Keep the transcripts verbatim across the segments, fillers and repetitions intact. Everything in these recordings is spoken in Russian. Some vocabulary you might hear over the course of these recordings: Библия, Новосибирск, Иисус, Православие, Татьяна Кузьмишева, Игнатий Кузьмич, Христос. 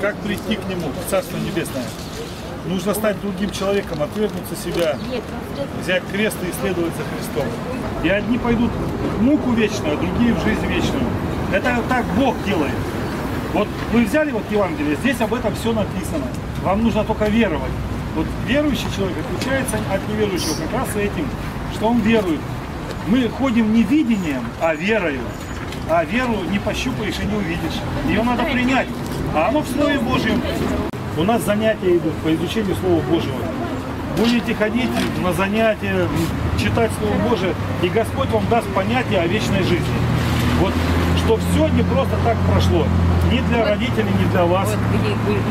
Как прийти к нему, к Царству Небесному? Нужно стать другим человеком, отвергнуться себя, взять крест и следовать за Христом. И одни пойдут в муку вечную, а другие в жизнь вечную. Это так Бог делает. Вот вы взяли вот Евангелие, здесь об этом все написано. Вам нужно только веровать. Вот верующий человек отличается от неверующего как раз этим, что он верует. Мы ходим не видением, а верою. А веру не пощупаешь и не увидишь. Ее надо принять. А оно в Слове Божьем. У нас занятия идут по изучению Слова Божьего. Будете ходить на занятия, читать Слово Божие, и Господь вам даст понятие о вечной жизни. Вот, что все не просто так прошло. Ни для родителей, ни для вас.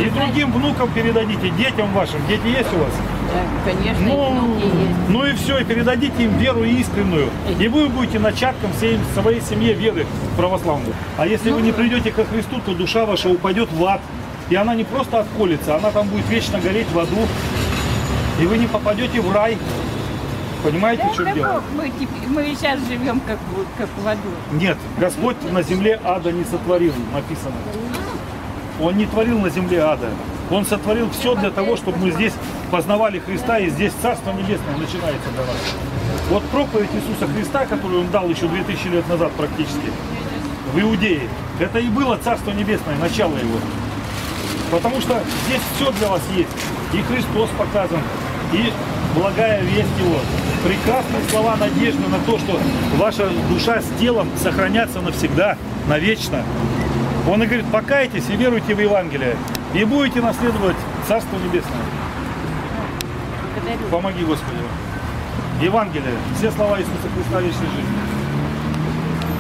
И другим внукам передадите, детям вашим. Дети есть у вас? Да, конечно, ну, есть. Ну и все, и передадите им веру искреннюю. И вы будете начатком всей своей семье веры православной. А если ну, вы не придете ко Христу, то душа ваша упадет в ад. И она не просто отколется, она там будет вечно гореть в аду. И вы не попадете в рай. Понимаете, да, в чем дело? Мы, мы сейчас живем как, как в аду. Нет, Господь на земле ада не сотворил, написано. Он не творил на земле ада. Он сотворил все для того, чтобы мы здесь познавали Христа, и здесь Царство Небесное начинается для нас. Вот проповедь Иисуса Христа, которую Он дал еще две тысячи лет назад практически, в Иудее, это и было Царство Небесное, начало Его. Потому что здесь все для вас есть. И Христос показан, и благая весть Его. Прекрасные слова надежды на то, что ваша душа с телом сохранятся навсегда, навечно. Он и говорит, покайтесь и веруйте в Евангелие, и будете наследовать Царство Небесное. Благодарю. Помоги, Господи. Евангелие, все слова Иисуса Христа вечной жизни.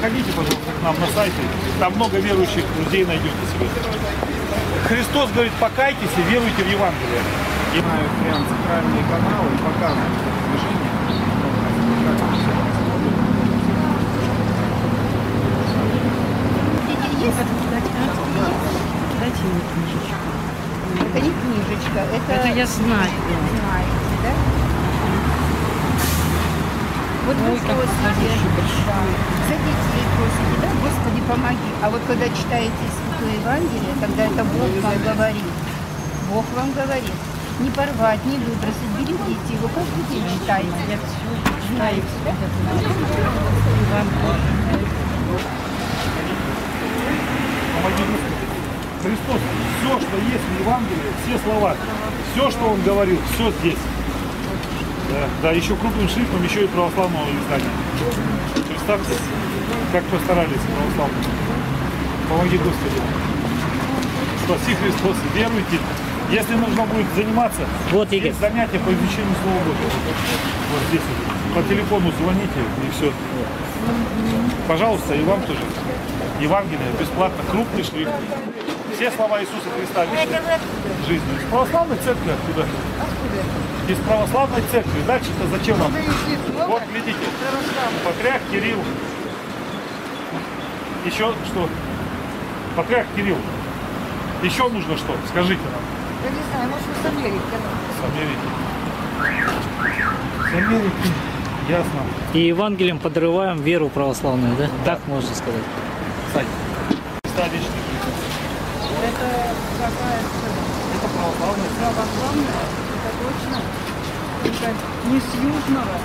Ходите, пожалуйста, к нам на сайте, там много верующих людей найдете себе. Христос говорит, покайтесь и веруйте в Евангелие. Я знаю прям центральные каналы и показывают движение. Дайте мне книжечку. Это не книжечка, это... Это я знаю. Знаете, да? Вот вы просите, за детей просите, да? Господи, помоги. А вот когда читаете Святое Евангелие, тогда это Бог вам говорит. Бог вам говорит. Не порвать, не выбросить, берегите его, каждый день читайте. Я все читаю. Помоги, Господи. Христос, все, что есть в Евангелии, все слова, все, что Он говорил, все здесь. Да, да, еще крупным шрифтом, еще и православного издания. Представьте, как постарались православные. Помоги, Господи. Спаси, Христос, веруйте. Если нужно будет заниматься, вот есть занятия по изучению Слова Божьего. Вот здесь по телефону звоните и все. Пожалуйста, и вам тоже. Евангелие бесплатно, крупный шрифт. Все слова Иисуса Христа вечной жизни. Из православной церкви откуда? Откуда? Из православной церкви. Дальше-то зачем вам? Вот, видите, Патриарх Кирилл. Еще что? Патриарх Кирилл. Еще нужно что? Скажите нам. Я не знаю, может, с Америки. С Америки. С Америки. Ясно. И Евангелием подрываем веру православную, да? Да. Так можно сказать. Сань. Христа вечный. Это какая? Это православная. Православная, это точно. Только не с южного.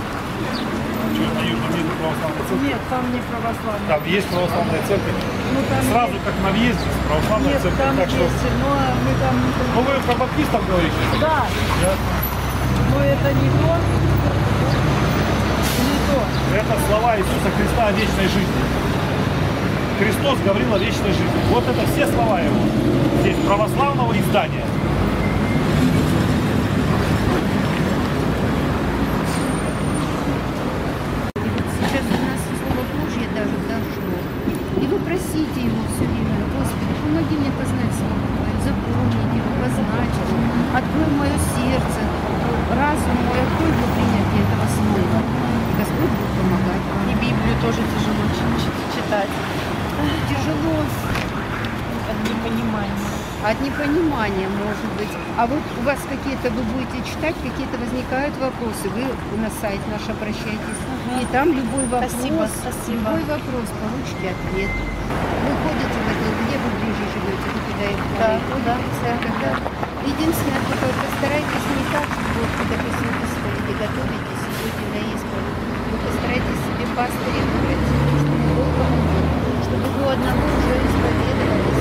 Чего на южном нет православной церкви? Нет, там не православная. Там есть православная церковь. Ну, там сразу есть. Как на въезде православная нет, церковь. Там так есть, что... но мы там не... Ну вы про баптистов говорите? Да. Да. Но это не то. Не то. Это слова Иисуса Христа о вечной жизни. Христос говорил о вечной жизни. Вот это все слова Его. Здесь православного издания. Сейчас у нас Слово Божье даже дошло. И вы просите Его все время, Господи, помоги мне познать Слово Твое, запомнить Его, познать Его, открой мое сердце, разум мой, открой для принятия этого Слова. И Господь будет помогать. И Библию тоже тяжело читать. Тяжело от непонимания. От непонимания, может быть. А вот у вас какие-то, вы будете читать, какие-то возникают вопросы. Вы на сайт наш обращаетесь. Угу. И там любой вопрос, спасибо, спасибо. Любой вопрос, получите ответ. Вы ходите в это, где вы ближе живете? да, туда, церковь, да. Единственное, что постарайтесь не так, что вот, допустим, вы сходите, готовитесь, и будете на исповедь. Вы постарайтесь себе пастыря выбрать, чтобы Бог помогал, чтобы вы одного уже исповедовались.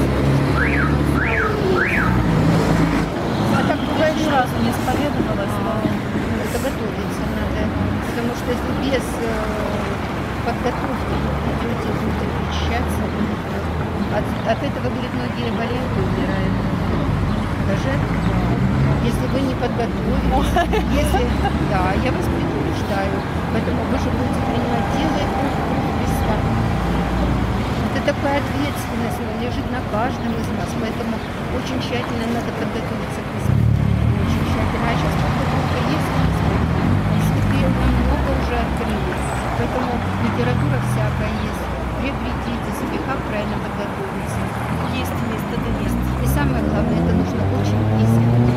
А так бывает, ни разу не исповедовалась, но это готовиться надо, потому что если без подготовки люди будут очищаться, от, от этого, говорит, многие болеют и умирают. Даже если вы не подготовились, если, да, я вас предупреждаю, поэтому вы же будете принимать дело и кровь Христа. Это такая ответственность, она лежит на каждом из нас, поэтому очень тщательно надо подготовиться к Христу. Очень тщательно. А сейчас подготовка есть, святые много уже открыли, поэтому литература всякая есть. Приобретите себе, как правильно подготовиться. Есть, есть, это есть. И самое главное, это нужно очень искренне.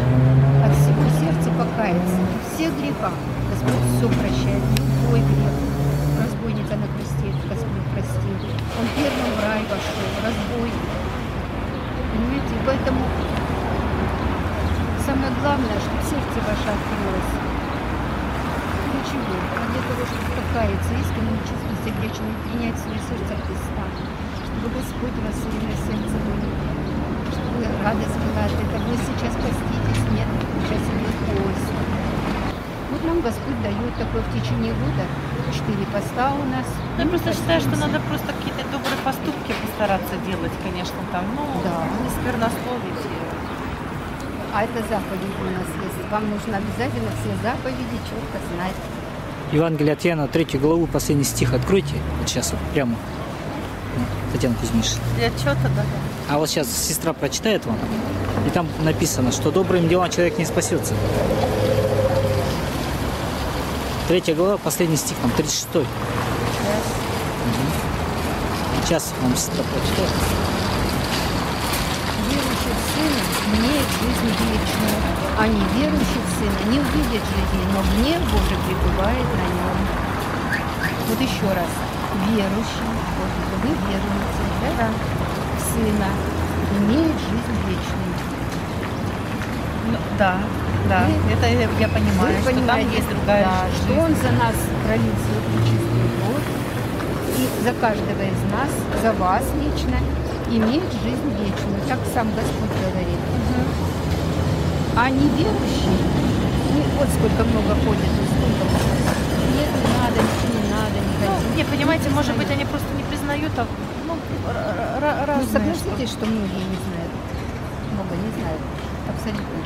От всего сердца покаяться. Все греха. Господь все прощает. Любой грех. Разбойника на кресте Господь простил. Он первым в рай вошел. Разбойник. Понимаете? Поэтому самое главное, чтобы сердце ваше открылось. Ничего. А для того, чтобы покаяться искренне, чувствовать сердечно принять свое сердце Христа, чтобы Господь вас на сердце было, чтобы радость была от этого. Вы сейчас поститесь, нет, сейчас идет пост. Вот нам Господь дает такое в течение года, четыре поста у нас. Я просто считаю, что надо просто какие-то добрые поступки постараться делать, конечно, там, ну, да. Не сквернословить. А это заповедь у нас есть. Вам нужно обязательно все заповеди четко знать. Евангелие от Иоанна, третью главу, последний стих откройте. Вот сейчас вот прямо. Татьяна Кузьмишева. Я что-то, да. А вот сейчас сестра прочитает вам, и там написано, что добрым делом человек не спасется. Третья глава, последний стих, там, тридцать шестой. Угу. Сейчас вам сестра прочитает. Верующий в Сына имеет жизнь вечную. А неверующий в Сына не увидит жизни, но гнев Божий пребывает на нем. Вот еще раз. Верующий, вот вы веруете, да? Да. В Сына имеет жизнь вечную. Ну, да, да, вы, это я понимаю, что понимаете, там есть другая да, жизнь. Что Он за нас пролил свою пречистую кровь, и за каждого из нас, за вас лично, имеет жизнь вечную. Так сам Господь говорит. Угу. А неверующие, вот сколько много ходит, сколько нет, не надо, ничего не надо, не хотите. Ну, не, понимаете, не может быть, они просто не признают, а ну, разные. Ну, согласитесь, что... что многие не знают, много не знают, абсолютно.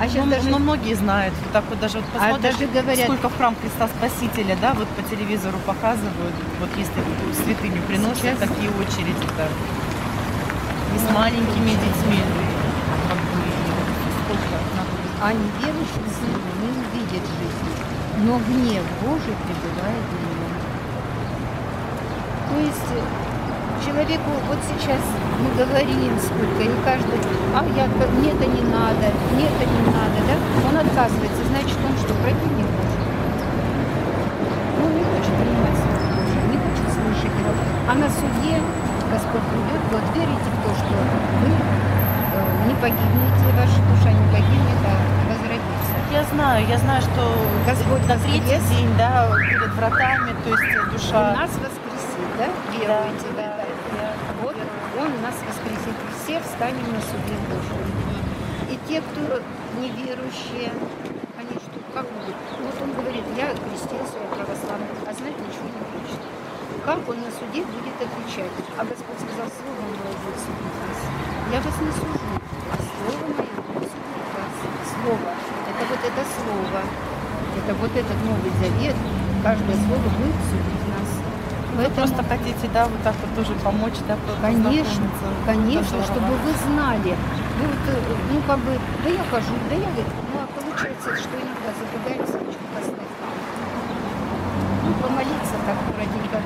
А сейчас ну, даже... ну, многие знают, вот так вот даже вот посмотришь, а даже говорят... сколько в храм Христа Спасителя, да, вот по телевизору показывают, вот если святыню приносят, сейчас... такие очереди, да, и с ну, маленькими очень... детьми. А неверующих сын не увидит жизни, но гнев Божий пребывает на нем. То есть человеку вот сейчас мы говорим сколько, и каждый, а я, мне это не надо, мне это не надо, да? Он отказывается, значит он что, пройти не может. Он не хочет принимать Слово Божие, не хочет слышать его. А на суде Господь придет, вот верите в то, что вы... не погибнете, ваша душа не погибнет, а возродится. Я знаю, я знаю, что Господь на третий день, да, перед вратами, то есть душа... Он нас воскресит, да? Веруете, да. Да. Да. Вот Он нас воскресит. Все встанем на суде Божьем. И те, кто неверующие, они что, как могут? Вот он говорит, я крестился, я православный, а знать ничего не хочет. Как он на суде будет отвечать? А Господь сказал, слово мое будет судить вас. Я вас не сужу. Слово мое будет судить вас. Слово. Это вот это слово. Это вот этот Новый Завет. Каждое слово будет судить нас. Вы Поэтому... просто хотите, да, вот так вот тоже помочь, да? Конечно, конечно, чтобы вы знали. Вы вот, ну, как бы, да я хожу, да я... Ну, а получается, что иногда забегаемся, что поставить. Ну, помолиться так, коротенько.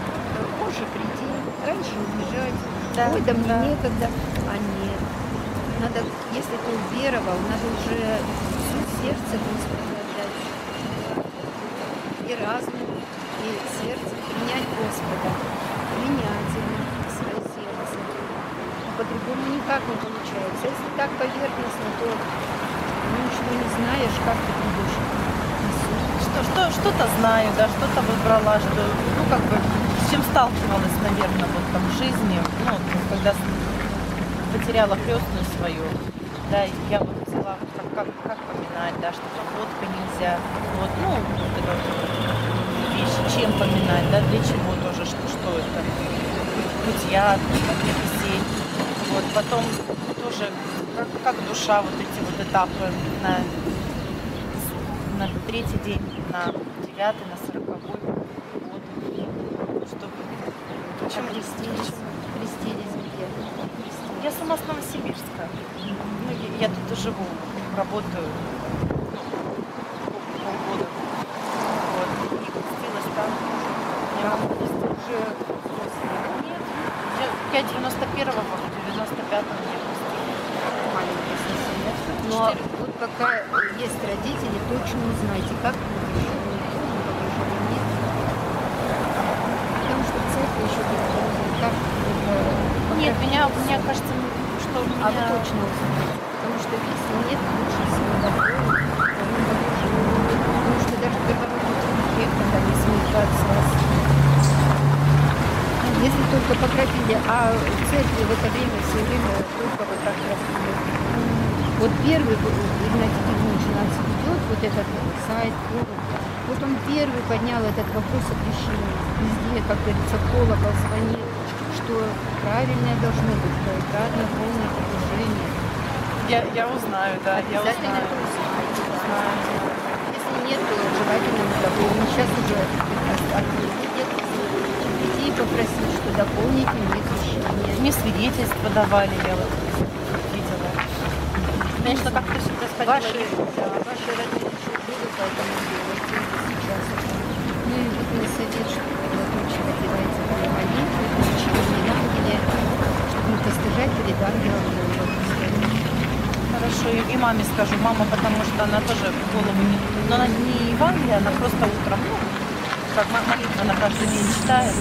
Позже прийти, раньше убежать. Да, ой, да мне да. некогда. А нет. Надо, если ты уверовал, надо уже все сердце Господу отдать. И разум, и сердце. Принять Господа. Принять его в свое сердце. по-другому никак не получается. Если так поверхностно, то ну, ничего не знаешь, как ты будешь. Что-то что, что знаю, да, что-то выбрала, что, ну, как бы, с чем сталкивалась, наверное, вот там в жизни, ну, вот, когда потеряла крестную свою, да, я вот взяла, как, как, как поминать, да, что водка нельзя, вот, ну, вот это вещи, чем поминать, да, для чего тоже, что, что это, бытия, какие-то сети, вот, потом тоже, как, как душа, вот эти вот этапы на... на третий день, на девятый, на сороковой год. Чтобы... Почему крестились? Крестились где? Крестились. Я сама с Новосибирска. Ну, я, я тут живу, работаю полгода. Вот. И крестилась там. Я уже я девяносто первого, девяносто пятого я крестилась. Маленькая семья. Но вот какая есть родители, точно узнаете, как нет. Потому что церковь еще как нет, меня, мне кажется, что у меня... А вы точно узнаете. Потому что если нет, лучше всего такое. Потому что даже городовой век, когда не смеются вас. Если только покропили, а в церкви в это время все время только вот так раскрыли. Вот первый, Игнатий Кузьмич у нас идет, вот этот сайт, вот он первый поднял этот вопрос о крещении. Везде, как говорится, колокол звонит, что правильное должно быть, правильное полное погружение. Я, я узнаю, да, я узнаю. узнаю. Если нет, то желательно мы дополним. Сейчас уже людей попросить, что дополнить мне крещение. Мне свидетельства давали, я вот видела. Конечно, как-то все происходило. Ваши, да, ваши родители еще будут, поэтому сейчас. Ну и вот мне садят, что когда тучи одевается на молитву, на ангеле, чтобы не постыжать перед ангелом. Хорошо, и, и маме скажу. Мама, потому что она тоже голову не... Но она не Евангелие, она просто утром, ну, как молитва, она каждый день читает,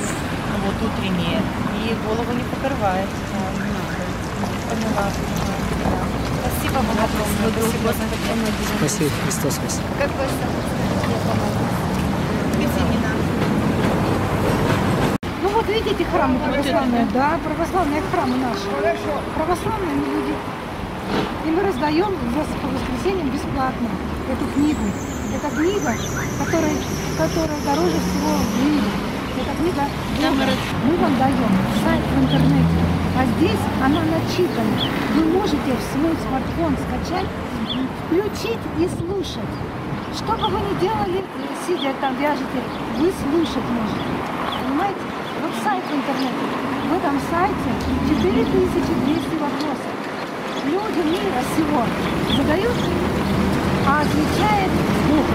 вот утреннее, и голову не покрывает. Поняла. Спасибо вам огромное. Спасибо. Спасибо. Христос спасибо. Как вас зовут? Ну вот видите храмы православные, да, православные храмы наши. Православные люди. И мы раздаем по воскресеньям бесплатно эту книгу. Это книга, которая, которая дороже всего в мире. Эта книга мы вам даем сайт в интернете. А здесь она начитана. Вы можете в свой смартфон скачать, включить и слушать. Что бы вы ни делали, сидя там вяжете, вы слушать можете. Понимаете? Вот сайт в интернете. В этом сайте четыре тысячи двести вопросов. Люди мира всего задают, а отвечает Бог.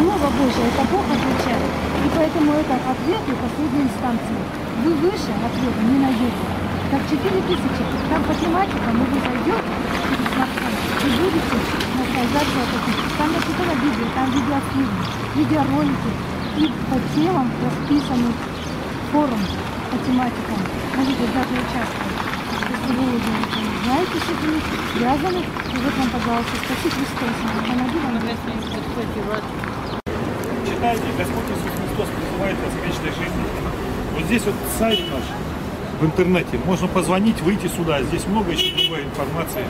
Слово Божие, это Бог отвечает. И поэтому это ответы последней инстанции. Вы выше ответа не найдете. Как четыре тысячи, там по тематикам вы зайдете и будете наслаждаться от этого. Там написано видео, там видеофильмы, видеоролики. И по темам расписаны форум по тематикам. Можете даже участвовать. Если вы уже знаете, что вы связаны, и вот вам, пожалуйста, спасибо Христоса. Помоги вам. Читайте, Господь Иисус Христос призывает вас к вечной жизни. Вот здесь вот сайт наш в интернете. Можно позвонить, выйти сюда. Здесь много еще другой информации.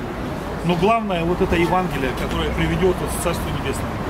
Но главное вот это Евангелие, которое приведет вас в Царство Небесное.